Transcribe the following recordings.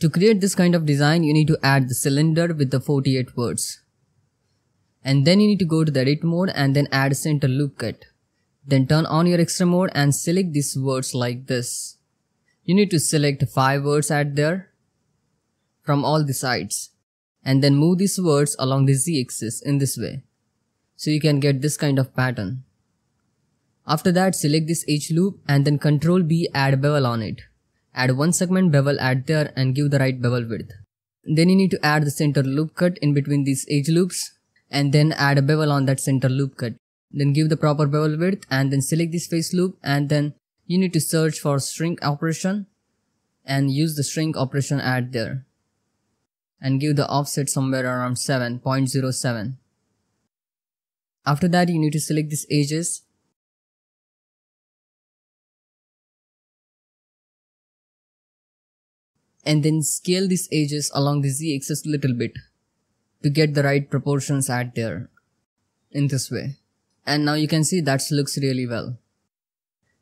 To create this kind of design, you need to add the cylinder with the 48 words. And then you need to go to the edit mode and then add center loop cut. Then turn on your extra mode and select these words like this. You need to select 5 words at there from all the sides. And then move these words along the z-axis in this way. So you can get this kind of pattern. After that, select this edge loop and then Ctrl B, add bevel on it. Add one segment bevel at there and give the right bevel width. Then you need to add the center loop cut in between these edge loops and then add a bevel on that center loop cut. Then give the proper bevel width and then select this face loop and then you need to search for shrink operation and use the shrink operation at there. And give the offset somewhere around 7.07. After that, you need to select these edges. And then scale these edges along the z-axis a little bit to get the right proportions at there in this way. And now you can see that looks really well.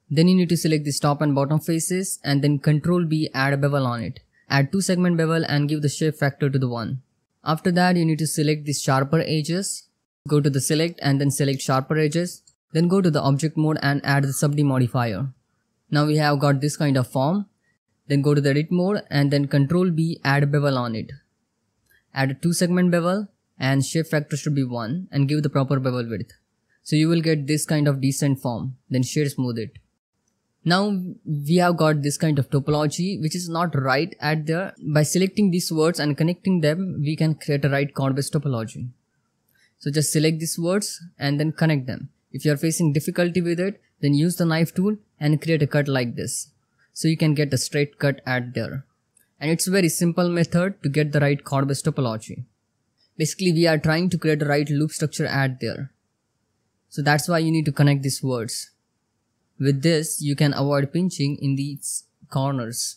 Then you need to select this top and bottom faces and then Ctrl B, add a bevel on it. Add 2 segment bevel and give the shape factor to the 1. After that, you need to select these sharper edges. Go to the select and then select sharper edges. Then go to the object mode and add the sub D modifier. Now we have got this kind of form. Then go to the edit mode and then Ctrl B, add bevel on it. Add a 2 segment bevel and shape factor should be 1 and give the proper bevel width. So you will get this kind of decent form. Then shade smooth it. Now we have got this kind of topology which is not right at there. By selecting these words and connecting them, we can create a right chord-based topology. So just select these words and then connect them. If you are facing difficulty with it, then use the knife tool and create a cut like this. So you can get a straight cut at there. And it's a very simple method to get the right chord-based topology. Basically, we are trying to create a right loop structure at there. So that's why you need to connect these words. With this, you can avoid pinching in these corners.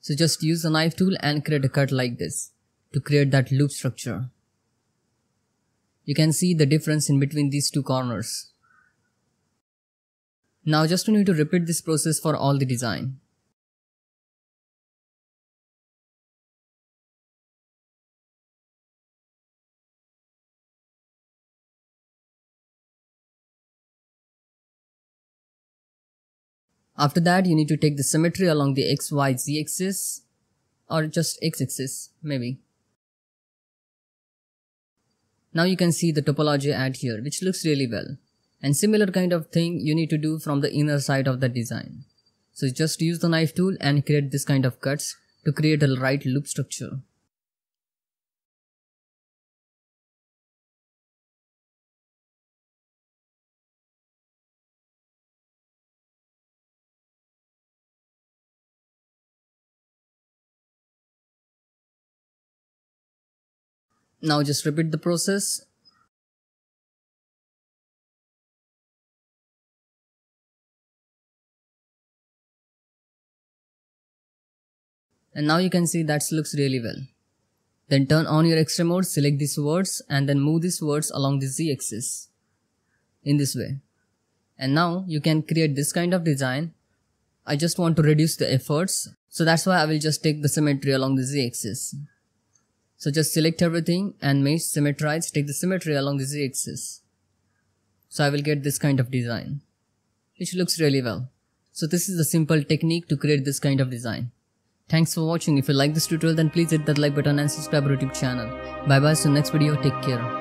So just use the knife tool and create a cut like this to create that loop structure. You can see the difference in between these two corners. Now just you need to repeat this process for all the design. After that, you need to take the symmetry along the x, y, z axis or just x axis maybe. Now you can see the topology at here which looks really well. And similar kind of thing you need to do from the inner side of the design. So just use the knife tool and create this kind of cuts to create a right loop structure. Now just repeat the process. And now you can see that looks really well. Then turn on your extra mode, select these words and then move these words along the z-axis in this way. And now you can create this kind of design. I just want to reduce the efforts, so that's why I will just take the symmetry along the z-axis. So just select everything and mesh symmetrize, take the symmetry along the z-axis. So I will get this kind of design, which looks really well. So this is a simple technique to create this kind of design. Thanks for watching. If you like this tutorial, then please hit that like button and subscribe to our YouTube channel. Bye bye, so next video, take care.